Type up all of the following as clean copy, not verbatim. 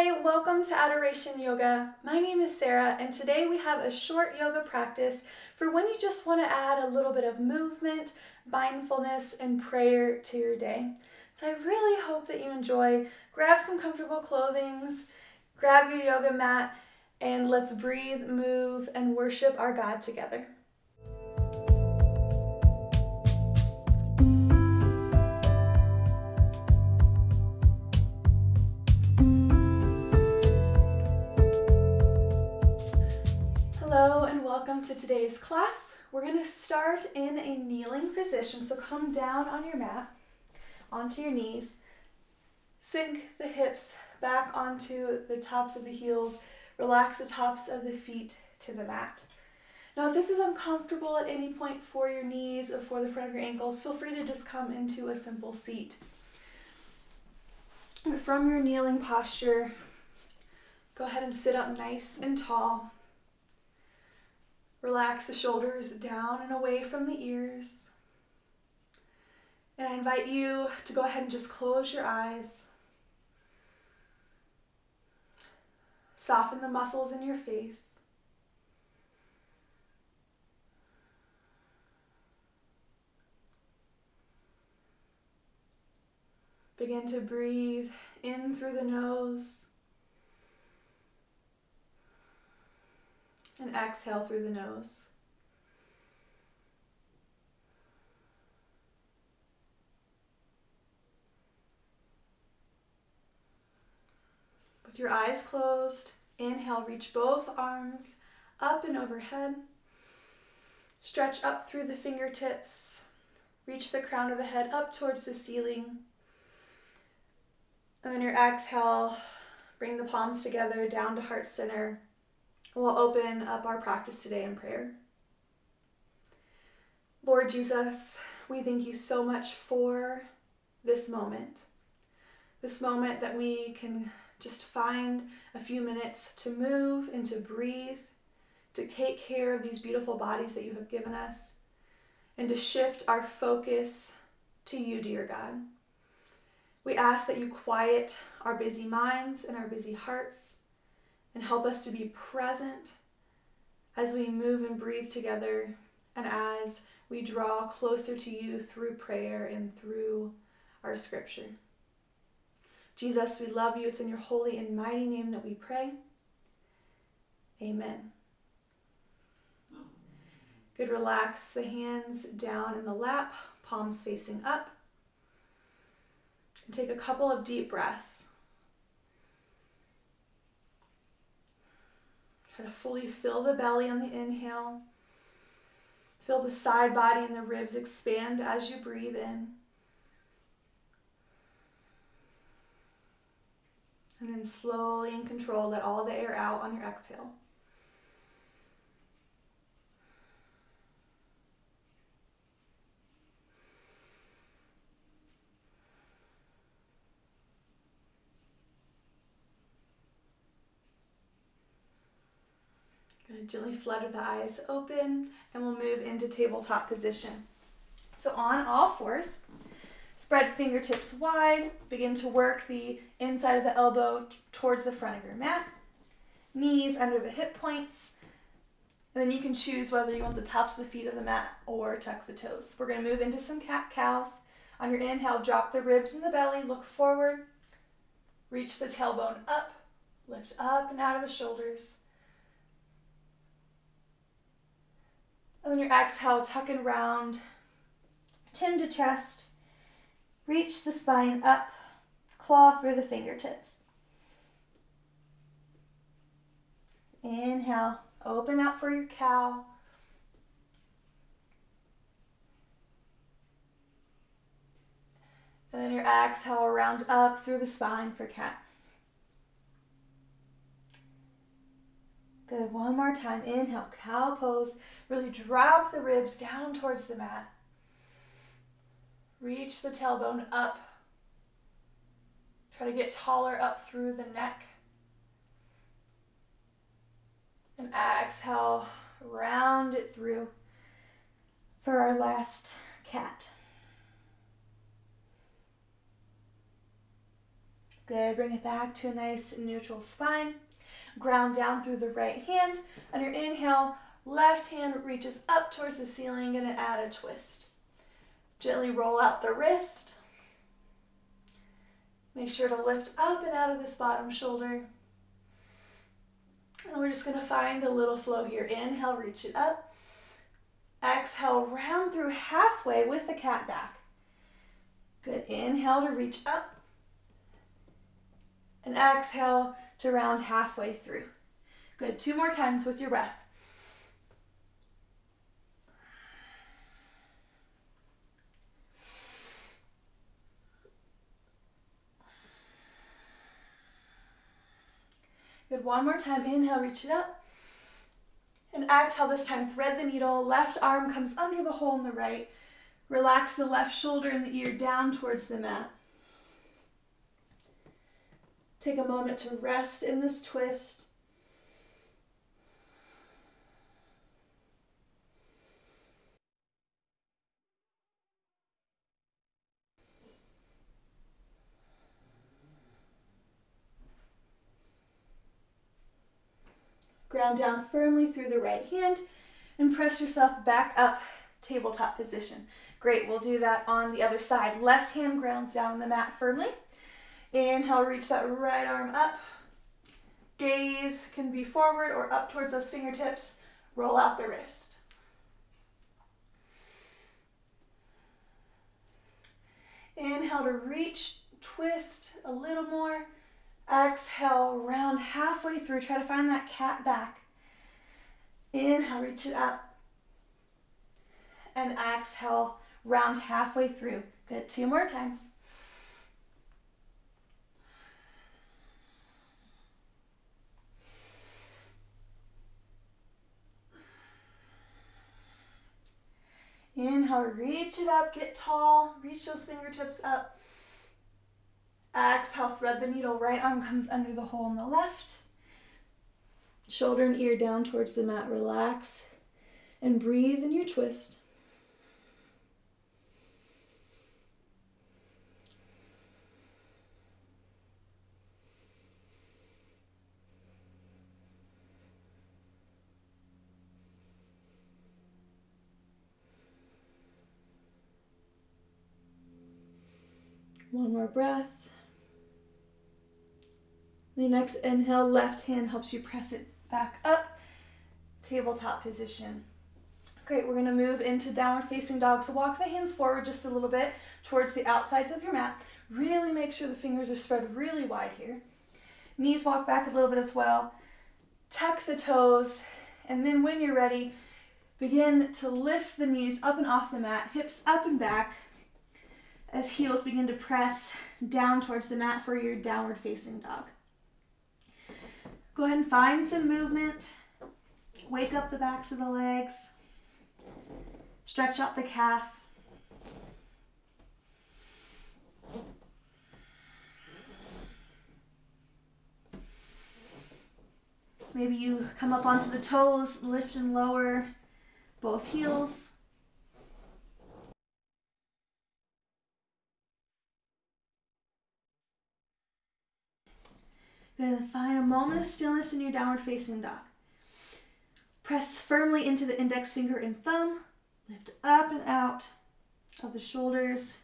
Hi, welcome to Adoration Yoga. My name is Sarah, and today we have a short yoga practice for when you just want to add a little bit of movement, mindfulness, and prayer to your day. So I really hope that you enjoy. Grab some comfortable clothing, grab your yoga mat, and let's breathe, move, and worship our God together. Welcome to today's class. We're going to start in a kneeling position, so come down on your mat, onto your knees, sink the hips back onto the tops of the heels, relax the tops of the feet to the mat. Now if this is uncomfortable at any point for your knees or for the front of your ankles, feel free to just come into a simple seat. And from your kneeling posture, go ahead and sit up nice and tall. Relax the shoulders down and away from the ears. And I invite you to go ahead and just close your eyes. Soften the muscles in your face. Begin to breathe in through the nose. And exhale through the nose. With your eyes closed, inhale, reach both arms up and overhead. Stretch up through the fingertips. Reach the crown of the head up towards the ceiling. And then your exhale, bring the palms together down to heart center. We'll open up our practice today in prayer. Lord Jesus, we thank you so much for this moment that we can just find a few minutes to move and to breathe, to take care of these beautiful bodies that you have given us, and to shift our focus to you, dear God. We ask that you quiet our busy minds and our busy hearts, and help us to be present as we move and breathe together and as we draw closer to you through prayer and through our scripture. Jesus, we love you. It's in your holy and mighty name that we pray. Amen. Good. Relax the hands down in the lap, palms facing up. And take a couple of deep breaths. Try to fully fill the belly on the inhale. Feel the side body and the ribs expand as you breathe in. And then slowly and controlled, let all the air out on your exhale. Gently flutter the eyes open, and we'll move into tabletop position. So on all fours, spread fingertips wide, begin to work the inside of the elbow towards the front of your mat, knees under the hip points, and then you can choose whether you want the tops of the feet of the mat or tuck the toes. We're going to move into some cat-cows. On your inhale, drop the ribs in the belly, look forward, reach the tailbone up, lift up and out of the shoulders. On your exhale, tuck and round, chin to chest, reach the spine up, claw through the fingertips. Inhale, open up for your cow. And then your exhale, round up through the spine for cat. Good, one more time. Inhale, cow pose. Really drop the ribs down towards the mat. Reach the tailbone up. Try to get taller up through the neck. And exhale, round it through for our last cat. Good, bring it back to a nice neutral spine. Ground down through the right hand. On your inhale, left hand reaches up towards the ceiling, gonna add a twist. Gently roll out the wrist. Make sure to lift up and out of this bottom shoulder. And we're just gonna find a little flow here. Inhale, reach it up. Exhale, round through halfway with the cat back. Good, inhale to reach up. And exhale to round halfway through. Good, two more times with your breath. Good, one more time, inhale, reach it up. And exhale, this time thread the needle, left arm comes under the hole in the right. Relax the left shoulder and the ear down towards the mat. Take a moment to rest in this twist. Ground down firmly through the right hand and press yourself back up, tabletop position. Great, we'll do that on the other side. Left hand grounds down on the mat firmly. Inhale, reach that right arm up. Gaze can be forward or up towards those fingertips. Roll out the wrist. Inhale to reach, twist a little more. Exhale, round halfway through. Try to find that cat back. Inhale, reach it up. And exhale, round halfway through. Good, two more times. Inhale, reach it up, get tall, reach those fingertips up. Exhale, thread the needle, right arm comes under the hole on the left. Shoulder and ear down towards the mat, relax. And breathe in your twist. One more breath. Your next inhale, left hand helps you press it back up. Tabletop position. Great, we're gonna move into downward facing dog. So walk the hands forward just a little bit towards the outsides of your mat. Really make sure the fingers are spread really wide here. Knees walk back a little bit as well. Tuck the toes, and then when you're ready, begin to lift the knees up and off the mat, hips up and back, as heels begin to press down towards the mat for your downward facing dog. Go ahead and find some movement. Wake up the backs of the legs. Stretch out the calf. Maybe you come up onto the toes, lift and lower both heels. Then find a moment of stillness in your downward facing dog. Press firmly into the index finger and thumb. Lift up and out of the shoulders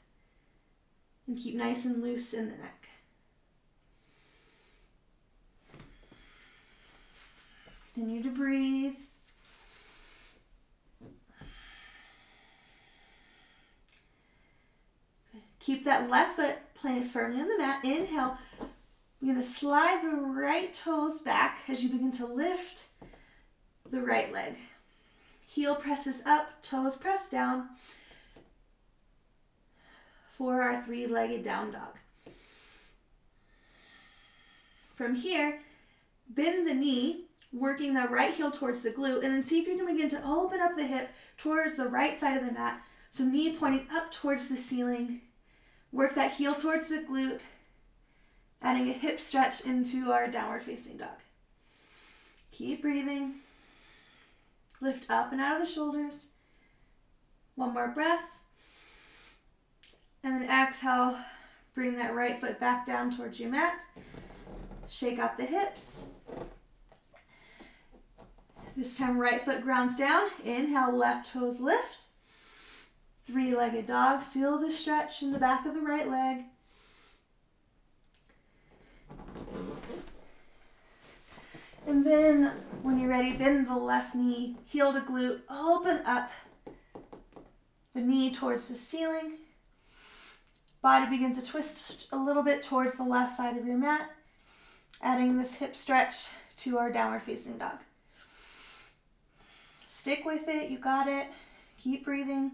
and keep nice and loose in the neck. Continue to breathe. Good. Keep that left foot planted firmly on the mat. Inhale. You're going to slide the right toes back as you begin to lift the right leg. Heel presses up, toes press down for our three-legged down dog. From here, bend the knee, working the right heel towards the glute, and then see if you can begin to open up the hip towards the right side of the mat. So knee pointing up towards the ceiling. Work that heel towards the glute. Adding a hip stretch into our downward facing dog. Keep breathing. Lift up and out of the shoulders. One more breath. And then exhale, Bring that right foot back down towards your mat. Shake out the hips. This time right foot grounds down. Inhale, left toes lift. Three-legged dog. Feel the stretch in the back of the right leg. And then when you're ready, bend the left knee, heel to glute, open up the knee towards the ceiling. Body begins to twist a little bit towards the left side of your mat, adding this hip stretch to our downward facing dog. Stick with it, you got it. Keep breathing.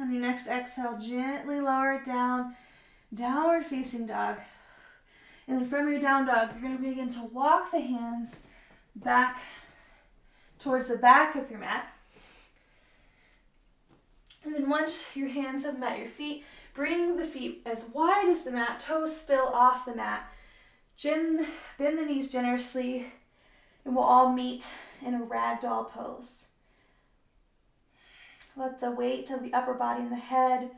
On your next exhale, gently lower it down, downward facing dog. And then from your down dog, you're going to begin to walk the hands back towards the back of your mat. And then once your hands have met your feet, bring the feet as wide as the mat, toes spill off the mat. Bend the knees generously, and we'll all meet in a ragdoll pose. Let the weight of the upper body and the head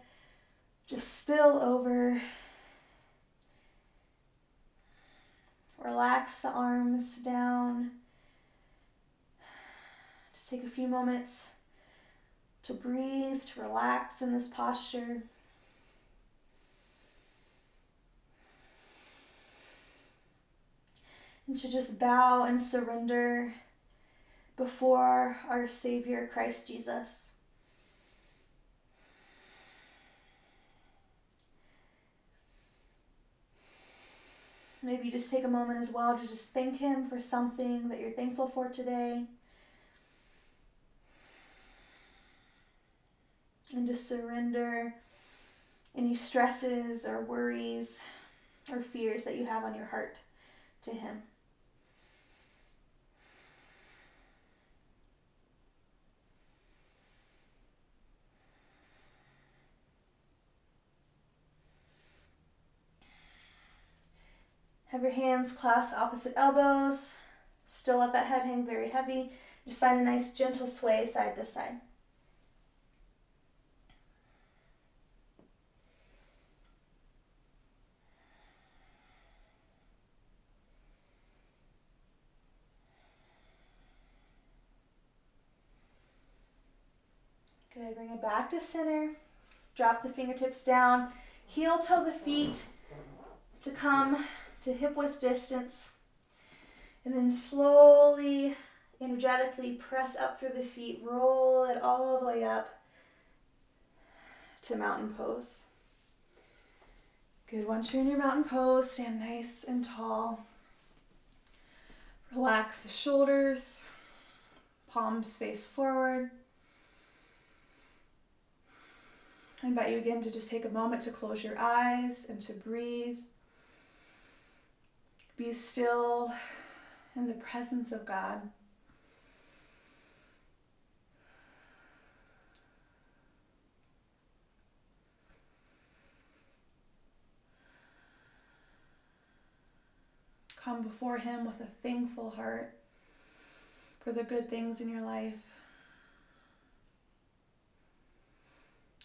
just spill over. Relax the arms down. Just take a few moments to breathe, to relax in this posture. And to just bow and surrender before our Savior, Christ Jesus. Maybe just take a moment as well to just thank Him for something that you're thankful for today. And just surrender any stresses or worries or fears that you have on your heart to Him. Have your hands clasped opposite elbows. Still let that head hang very heavy. Just find a nice gentle sway side to side. Good, bring it back to center. Drop the fingertips down. Heel toe the feet to come to hip width distance, and then slowly, energetically press up through the feet, roll it all the way up to mountain pose. Good, once you're in your mountain pose, stand nice and tall. Relax the shoulders, palms face forward. I invite you again to just take a moment to close your eyes and to breathe. Be still in the presence of God. Come before Him with a thankful heart for the good things in your life.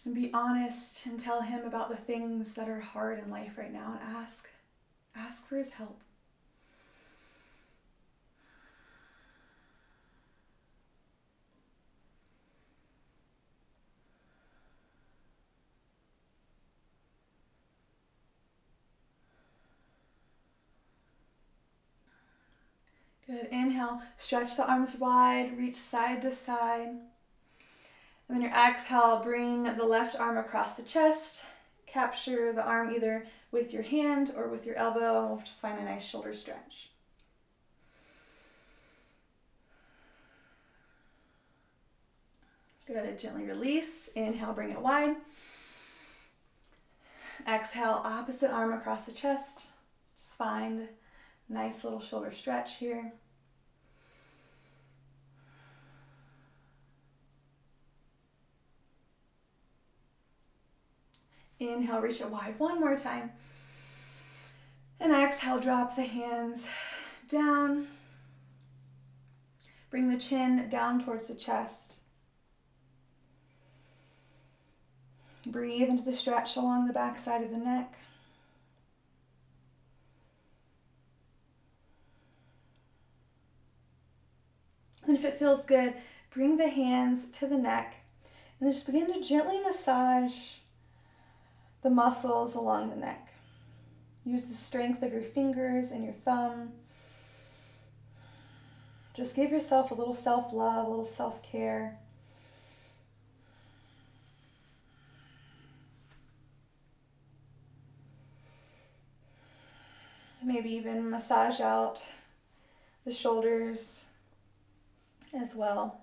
And be honest and tell Him about the things that are hard in life right now, and ask for His help. Good, inhale, stretch the arms wide, reach side to side. And then your exhale, bring the left arm across the chest, capture the arm either with your hand or with your elbow, and we'll just find a nice shoulder stretch. Good, gently release, inhale, bring it wide. Exhale, opposite arm across the chest, just find a nice little shoulder stretch here. Inhale, reach it wide one more time. And exhale, drop the hands down. Bring the chin down towards the chest. Breathe into the stretch along the back side of the neck. And if it feels good, bring the hands to the neck and just begin to gently massage the muscles along the neck. Use the strength of your fingers and your thumb. Just give yourself a little self-love, a little self-care. Maybe even massage out the shoulders as well.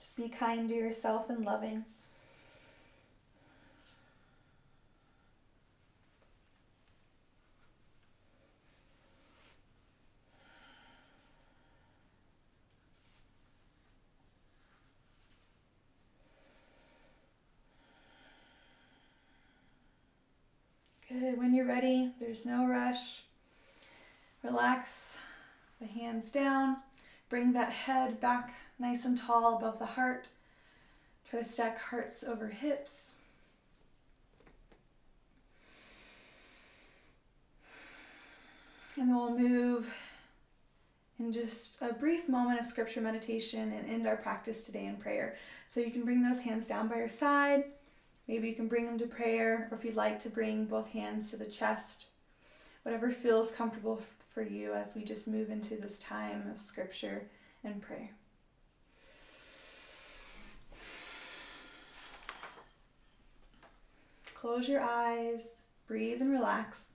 Just be kind to yourself and loving. Good. When you're ready, there's no rush. Relax the hands down. Bring that head back nice and tall above the heart. Try to stack hearts over hips. And then we'll move in just a brief moment of scripture meditation and end our practice today in prayer. So you can bring those hands down by your side. Maybe you can bring them to prayer, or if you'd like to bring both hands to the chest. Whatever feels comfortable for you as we just move into this time of scripture and prayer. Close your eyes, breathe and relax.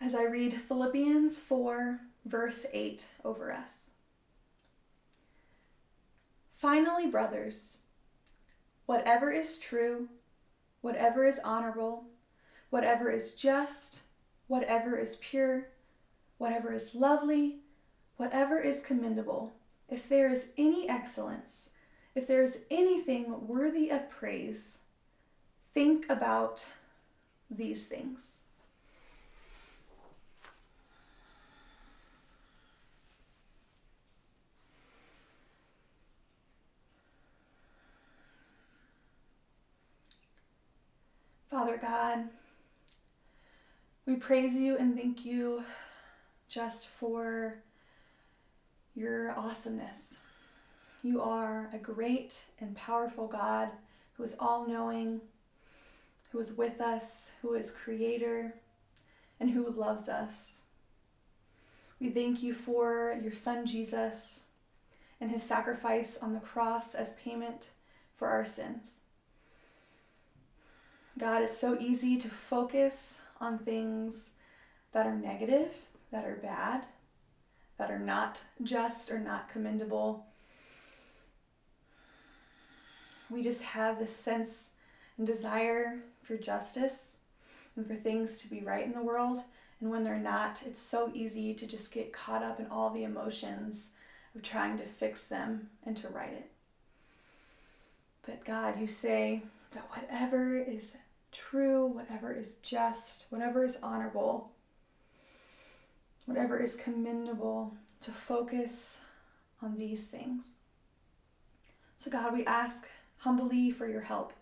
As I read Philippians 4, verse 8 over us. Finally, brothers, whatever is true, whatever is honorable, whatever is just, whatever is pure, whatever is lovely, whatever is commendable, if there is any excellence, if there is anything worthy of praise, think about these things. Father God, we praise you and thank you just for your awesomeness. You are a great and powerful God who is all-knowing, who is with us, who is creator, and who loves us. We thank you for your son Jesus and his sacrifice on the cross as payment for our sins. God, it's so easy to focus on things that are negative, that are bad, that are not just or not commendable. We just have this sense and desire for justice and for things to be right in the world. And when they're not, it's so easy to just get caught up in all the emotions of trying to fix them and to right it. But God, you say that whatever is true, whatever is just, whatever is honorable, whatever is commendable, to focus on these things. So God, we ask humbly for your help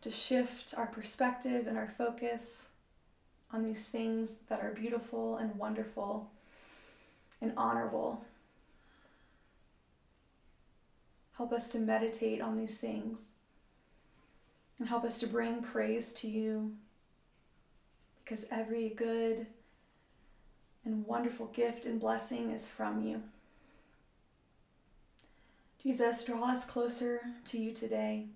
to shift our perspective and our focus on these things that are beautiful and wonderful and honorable. Help us to meditate on these things. And help us to bring praise to you, because every good and wonderful gift and blessing is from you. Jesus, draw us closer to you today.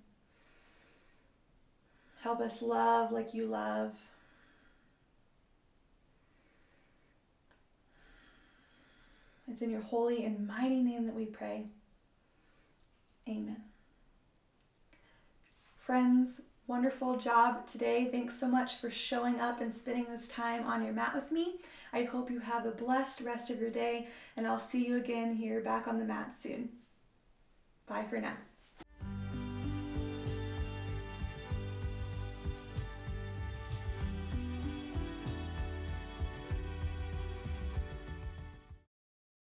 Help us love like you love. It's in your holy and mighty name that we pray. Amen. Friends, wonderful job today. Thanks so much for showing up and spending this time on your mat with me. I hope you have a blessed rest of your day, and I'll see you again here back on the mat soon. Bye for now.